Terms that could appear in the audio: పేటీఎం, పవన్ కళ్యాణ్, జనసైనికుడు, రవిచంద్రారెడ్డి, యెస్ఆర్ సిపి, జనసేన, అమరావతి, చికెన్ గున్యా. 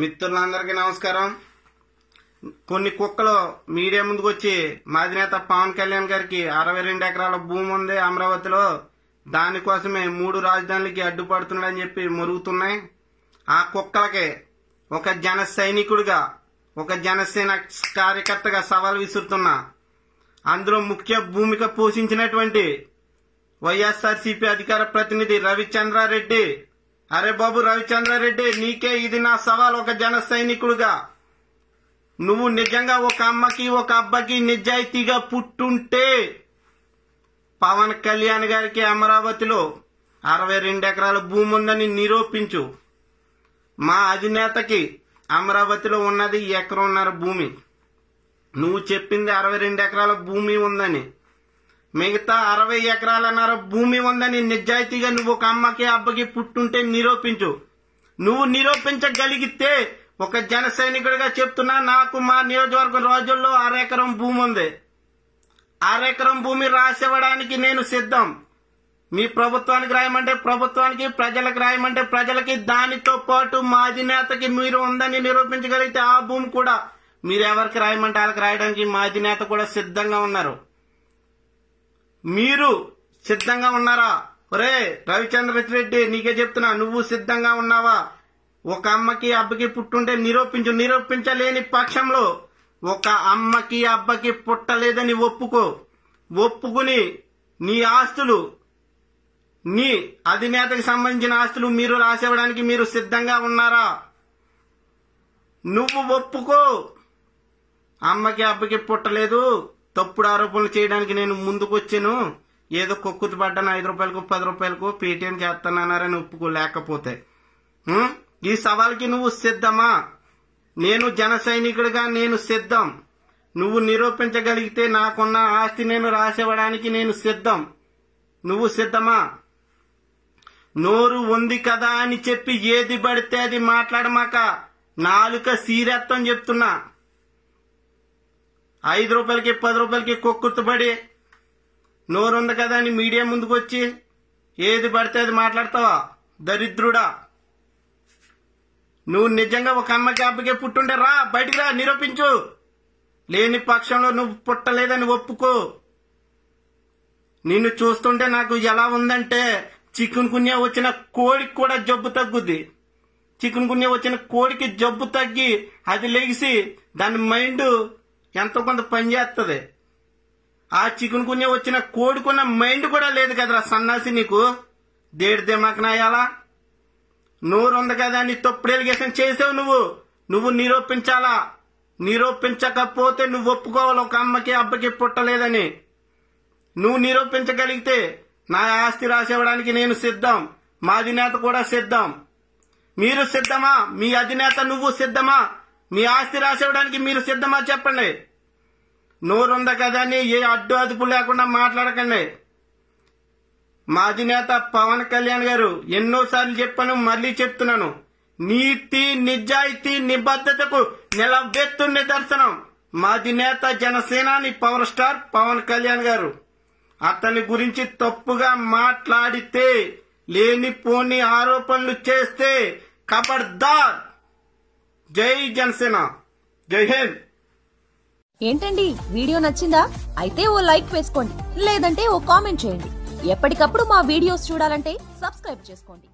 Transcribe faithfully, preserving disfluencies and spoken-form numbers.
మిత్రులందరికీ నమస్కారం. కొన్ని కుక్కలు మీడియా ముందుకు వచ్చి మాజీ నేత పవన్ కళ్యాణ్ గారికి అరవై రెండు ఎకరాల భూమి ఉంది అమరావతిలో, దానికోసమే మూడు రాజధానులకి అడ్డుపడుతున్నాడని చెప్పి మొరుగుతున్నాయి. ఆ కుక్కలకి ఒక జన సైనికుడిగా, ఒక జనసేన కార్యకర్తగా సవాల్ విసురుతున్న, అందులో ముఖ్య భూమిక పోషించినటువంటి వైఎస్ఆర్ సిపి అధికార ప్రతినిధి రవిచంద్రారెడ్డి. అరే బాబు రవిచంద్రారెడ్డి, నీకే ఇది నా సవాల్. ఒక జన సైనికుడుగా నువ్వు నిజంగా ఒక అమ్మకి ఒక అబ్బాయికి నిజాయితీగా పుట్టుంటే పవన్ కళ్యాణ్ గారికి అమరావతిలో అరవై రెండు ఎకరాల భూమి ఉందని నిరూపించు. మా అధినేతకి అమరావతిలో ఉన్నది ఎకరన్నర భూమి. నువ్వు చెప్పింది అరవై రెండు ఎకరాల భూమి ఉందని, మిగతా అరవై ఎకరాలన్నర భూమి ఉందని నిజాయితీగా నువ్వు ఒక అమ్మకి అబ్బకి పుట్టుంటే నిరూపించు. నువ్వు నిరూపించగలిగితే ఒక జన సైనికుడిగా చెప్తున్నా, నాకు మా నియోజకవర్గం రోజుల్లో అరెకరం భూమి ఉంది, అరెకరం భూమి రాసివ్వడానికి నేను సిద్ధం. మీ ప్రభుత్వానికి రాయమంటే ప్రభుత్వానికి, ప్రజలకు రాయమంటే ప్రజలకి, దానితో పాటు మా అధినేతకి మీరు ఉందని నిరూపించగలిగితే ఆ భూమి కూడా మీరు ఎవరికి రాయమంటే వాళ్ళకి రాయడానికి మా అధినేత కూడా సిద్ధంగా ఉన్నారు. మీరు సిద్ధంగా ఉన్నారా? ఒరే రవిచంద్రారెడ్డి, నీకే చెప్తున్నా, నువ్వు సిద్ధంగా ఉన్నావా? ఒక అమ్మకి అబ్బకి పుట్టుంటే నిరూపించు. నిరూపించలేని పక్షంలో ఒక అమ్మకి అబ్బకి పుట్టలేదని ఒప్పుకో. ఒప్పుకుని నీ ఆస్తులు, నీ అధినేతకు సంబంధించిన ఆస్తులు మీరు రాసివ్వడానికి మీరు సిద్ధంగా ఉన్నారా? నువ్వు ఒప్పుకో. అమ్మకి అబ్బకి పుట్టలేదు, తప్పుడు ఆరోపణలు చేయడానికి నేను ముందుకు వచ్చాను, ఏదో కొక్కుతు పడ్డాను, ఐదు రూపాయలకు పది రూపాయలకు పేటీఎం చేస్తానన్నారని ఒప్పుకో. లేకపోతే ఈ సవాల్కి నువ్వు సిద్ధమా? నేను జన సైనికుడిగా నేను సిద్ధం. నువ్వు నిరూపించగలిగితే నాకున్న ఆస్తి నేను రాసివ్వడానికి నేను సిద్ధం. నువ్వు సిద్ధమా? నోరు ఉంది కదా అని చెప్పి ఏది పడితే అది మాట్లాడమాక, నాలుక సీరత్వం చెప్తున్నా. ఐదు రూపాయలకి పది రూపాయలకి కొక్కుర్తుపడి నోరు ఉంది కదా అని మీడియా ముందుకు వచ్చి ఏది పడితే అది మాట్లాడతావా? దరిద్రుడా, నువ్వు నిజంగా ఒక అమ్మకి అబ్బకే పుట్టుంటే రా, బయటికి రా, నిరూపించు. లేని పక్షంలో నువ్వు పుట్టలేదని ఒప్పుకో. నిన్ను చూస్తుంటే నాకు ఎలా ఉందంటే, చికెన్ గున్యా వచ్చిన కోడికి కూడా జబ్బు తగ్గుద్ది. చికెన్ గున్యా వచ్చిన కోడికి జబ్బు తగ్గి అది లెగిసి దాని మైండ్ ఎంతో కొంత పనిచేస్తుంది. ఆ చికెన్ గున్యా వచ్చిన కోడికున్న మైండ్ కూడా లేదు కదరా సన్నాసి నీకు. దేడిదే మాకు నాయాలా? నోరు ఉంది కదా అని తప్పుడు ఎలిగేషన్ చేసావు నువ్వు. నువ్వు నిరూపించాలా? నిరూపించకపోతే నువ్వు ఒప్పుకోవాలి ఒక అమ్మకి అబ్బకి పుట్టలేదని. నువ్వు నిరూపించగలిగితే నా ఆస్తి రాసివ్వడానికి నేను సిద్ధం, మా అధినేత కూడా సిద్ధం. మీరు సిద్ధమా? మీ అధినేత నువ్వు సిద్ధమా? మీ ఆస్తి రాసివ్వడానికి మీరు సిద్ధమా? చెప్పండి. నోరుంద కదా అని ఏ అడ్డు అదుపు లేకుండా మాట్లాడకండి. మా అధినేత పవన్ కళ్యాణ్ గారు ఎన్నోసార్లు చెప్పాను, మళ్లీ చెప్తున్నాను, నీతి నిజాయితీ నిబద్ధతకు నిలబెత్తు నిదర్శనం మా అధినేత జనసేనాని పవర్ స్టార్ పవన్ కళ్యాణ్ గారు. అతని గురించి తప్పుగా మాట్లాడితే, లేనిపోని ఆరోపణలు చేస్తే ఖబర్దార్. జై జనసేన, జై హింద్. ఏంటండి, వీడియో నచ్చిందా? అయితే ఓ లైక్ వేసుకోండి, లేదంటే ఓ కామెంట్ చేయండి. ఎప్పటికప్పుడు మా వీడియోస్ చూడాలంటే సబ్స్క్రైబ్ చేసుకోండి.